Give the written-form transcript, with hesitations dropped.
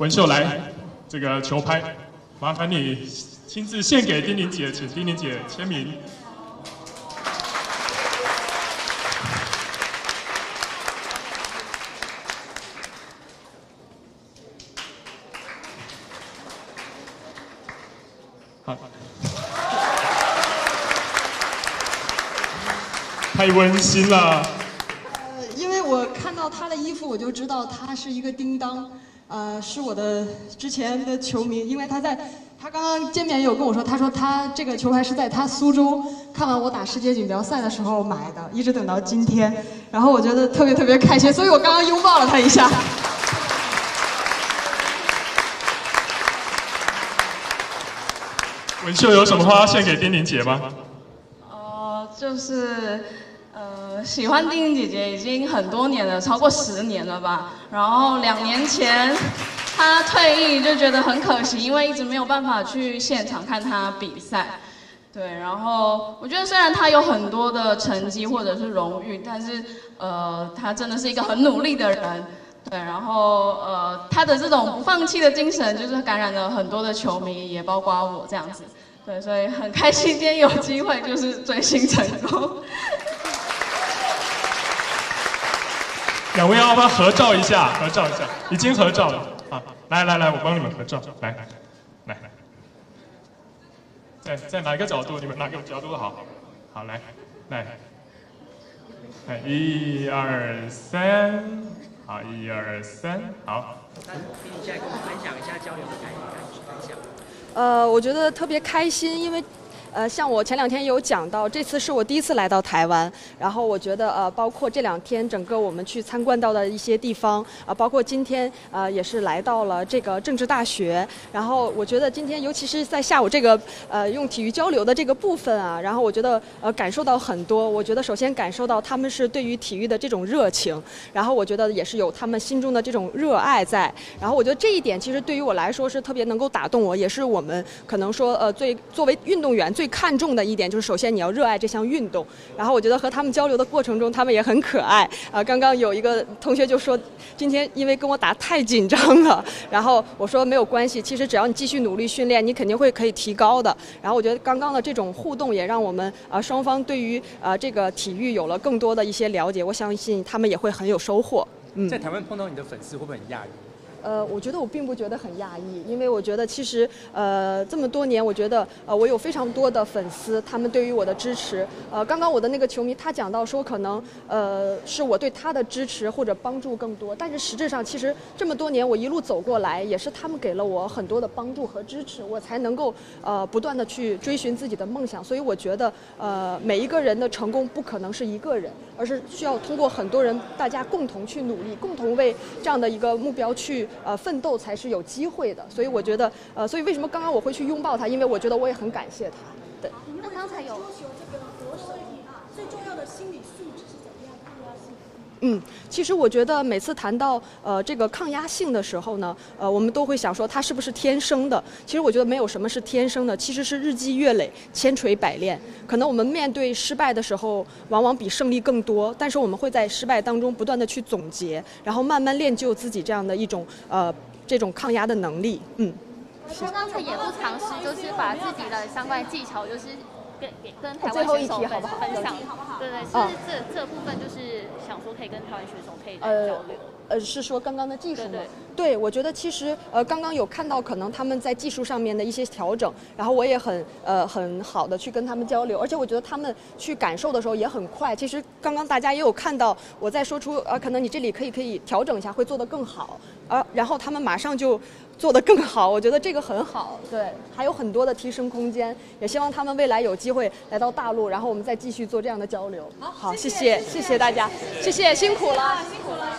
文秀来这个球拍，麻烦你亲自献给丁玲姐，请丁玲姐签名。 太温馨了。因为我看到他的衣服，我就知道他是一个叮当，是我的之前的球迷。因为他刚刚见面有跟我说，他说他这个球拍是在他苏州看完我打世界锦标赛的时候买的，一直等到今天。然后我觉得特别特别开心，所以我刚刚拥抱了他一下。文秀有什么话要献给丁玲姐吗？就是。 喜欢丁玲姐姐已经很多年了，超过10年了吧。然后2年前她退役，就觉得很可惜，因为一直没有办法去现场看她比赛。对，然后我觉得虽然她有很多的成绩或者是荣誉，但是她真的是一个很努力的人。对，然后她的这种不放弃的精神，就是感染了很多的球迷，也包括我这样子。对，所以很开心今天有机会就是追星成功。 两位要不要合照一下？合照一下，已经合照了啊！来来来，我帮你们合照，来来来来，在哪个角度？你们哪个角度好？好，来来来，1、2、3，好，1、2、3，好。丁姐跟我们分享一下交流的感想。我觉得特别开心，因为。 像我前2天有讲到，这次是我第一次来到台湾，然后我觉得包括这2天整个我们去参观到的一些地方，包括今天也是来到了这个政治大学，然后我觉得今天尤其是在下午这个用体育交流的这个部分啊，然后我觉得感受到很多，我觉得首先感受到他们是对于体育的这种热情，然后我觉得也是有他们心中的这种热爱在，然后我觉得这一点其实对于我来说是特别能够打动我，也是我们可能说作为运动员。 最看重的一点就是，首先你要热爱这项运动。然后我觉得和他们交流的过程中，他们也很可爱。刚刚有一个同学就说，今天因为跟我打太紧张了。然后我说没有关系，其实只要你继续努力训练，你肯定会可以提高的。然后我觉得刚刚的这种互动也让我们双方对于这个体育有了更多的一些了解。我相信他们也会很有收获。嗯，在台湾碰到你的粉丝会不会很讶异？ 我觉得我并不觉得很讶异，因为我觉得其实这么多年，我觉得我有非常多的粉丝，他们对于我的支持。刚刚我的那个球迷他讲到说，可能是我对他的支持或者帮助更多，但是实质上其实这么多年我一路走过来，也是他们给了我很多的帮助和支持，我才能够不断的去追寻自己的梦想。所以我觉得每一个人的成功不可能是一个人，而是需要通过很多人大家共同去努力，共同为这样的一个目标去。 奋斗才是有机会的，所以我觉得，所以为什么刚刚我会去拥抱他？因为我觉得我也很感谢他。对。那刚才有说这个国手最重要的心理素质是怎么样的？嗯，其实我觉得每次谈到这个抗压性的时候呢，我们都会想说他是不是天生的？其实我觉得没有什么是天生的，其实是日积月累、千锤百炼。可能我们面对失败的时候，往往比胜利更多，但是我们会在失败当中不断的去总结，然后慢慢练就自己这样的一种这种抗压的能力。嗯，他刚才也不藏私，就是把自己的相关技巧，就是跟台湾选手分享，对对，是这部分就是。 想说可以跟台湾选手可以交流，是说刚刚的技术吗？ 对，我觉得其实刚刚有看到可能他们在技术上面的一些调整，然后我也很好的去跟他们交流，而且我觉得他们去感受的时候也很快。其实刚刚大家也有看到我在说出可能你这里可以调整一下，会做得更好，然后他们马上就做得更好，我觉得这个很好。对，还有很多的提升空间，也希望他们未来有机会来到大陆，然后我们再继续做这样的交流。好，谢谢大家，谢谢辛苦了，辛苦了。